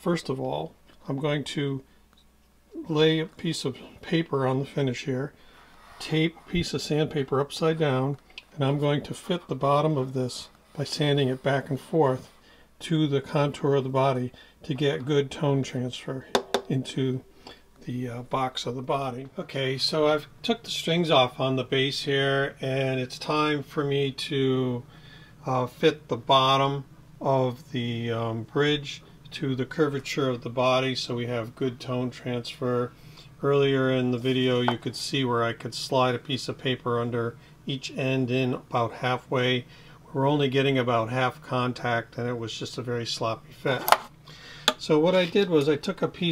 First of all, I'm going to lay a piece of paper on the finish here, tape a piece of sandpaper upside down, and I'm going to fit the bottom of this by sanding it back and forth to the contour of the body to get good tone transfer into the box of the body. Okay, so I've took the strings off on the bass here, and it's time for me to fit the bottom of the bridge to the curvature of the body so we have good tone transfer. Earlier in the video you could see where I could slide a piece of paper under each end in about halfway. We're only getting about half contact, and it was just a very sloppy fit. So what I did was I took a piece